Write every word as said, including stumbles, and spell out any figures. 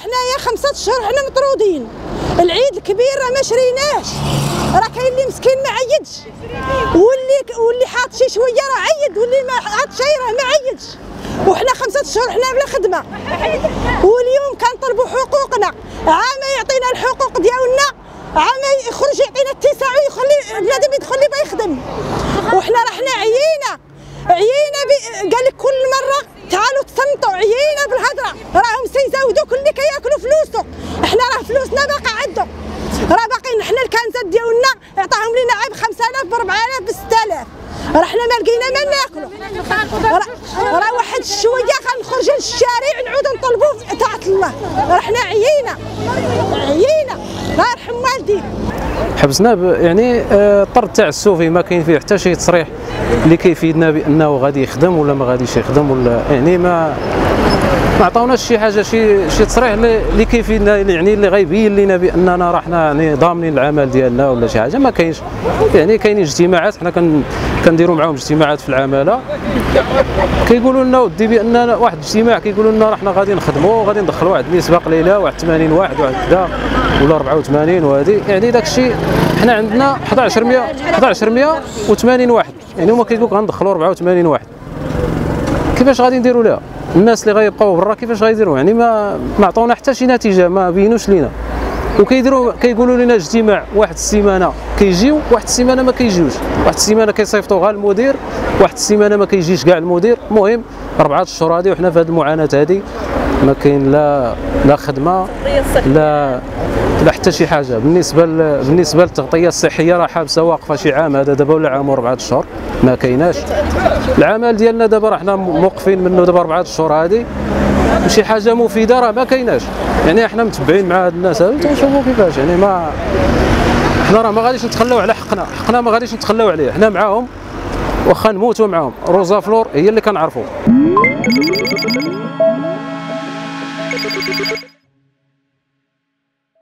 حنايا خمسة شهور حنا مطرودين، العيد الكبير راه ما شريناش، راه كاين اللي مسكين ما عيطش، واللي واللي حاط شي شويه راه عيط، واللي ما حاط شي راه ما عيطش، وحنا خمسة شهور حنا بلا خدمه، واليوم كنطلبوا حقوقنا، عام يعطينا الحقوق ديالنا، عام يخرج يعطينا اتساع ويخلي بنادم يدخل اللي بغا يخدم، وحنا راه حنا عيينا، عيينا قال لك كل مره تعالوا تصنتوا، عيينا بالهضره، راهم سيزاودوك اللي كياكلوا فلوسك، حنا راه فلوسنا باقا عندهم، راه باقيين حنا الكنزات ديالنا عطاهم لينا عيب خمسة آلاف ب أربعة آلاف ب ستة آلاف، راه حنا ما لقينا ما ناكلوا، راه واحد الشويه غنخرجوا للشارع نعود نطلبوا في طاعة الله، راه حنا عيينا عيينا الله يرحم والديك. حبسنا يعني الطرد التعسفي ما كاين فيه حتى شي تصريح اللي كيفيدنا بانه غادي يخدم ولا ما غاديش يخدم، ولا يعني ما ما عطاوناش شي حاجه شي شي تصريح اللي كيفيدنا، يعني اللي غيبين لنا باننا راه حنا يعني ضامنين العمل ديالنا ولا شي حاجه، ما كاينش. يعني كاينين اجتماعات حنا كنديروا معاهم اجتماعات في العماله، كيقولوا لنا ودي باننا واحد الاجتماع كيقولوا لنا راه حنا غادي نخدموا وغادي ندخلوا واحد النسبه قليله، واحد ثمانين واحد واحد كذا ولا أربعة وثمانين، وهذه يعني داك الشيء حنا عندنا ألف ومئة ألف ومئة وثمانين واحد، يعني هما كيقولوا لك غندخلوا أربعة وثمانين واحد، كيفاش غادي نديروا لها؟ الناس اللي غيبقاو برا كيفاش غيديروا؟ يعني ما ما عطاونا حتى شي نتيجه، ما بينوش لينا، وكيديروا كيقولوا لنا اجتماع واحد السيمانه كيجيو، واحد السيمانه ما كيجيوش، واحد السيمانه كيصيفطوا غير المدير، واحد السيمانه ما كيجيش كاع المدير. المهم أربعة الشهور هذه وحنا في هذه المعاناه هذه، ما كاين لا لا خدمه لا لا حتى شي حاجه. بالنسبه بالنسبه للتغطيه الصحيه راه حابسه واقفه شي عام هذا دابا ولا عام وربعه الشهور، ما كايناش العمل ديالنا دابا راه حنا موقفين منه دابا أربعة الشهور هذه، شي حاجه مفيده راه ما كايناش. يعني حنا متبعين مع هاد الناس هادو تنشوفوا كيفاش، يعني ما حنا راه ما غاديش نتخلاو على حقنا، حقنا ما غاديش نتخلاو عليه، حنا معاهم واخا نموتوا معاهم. روزا فلور هي اللي كنعرفوا.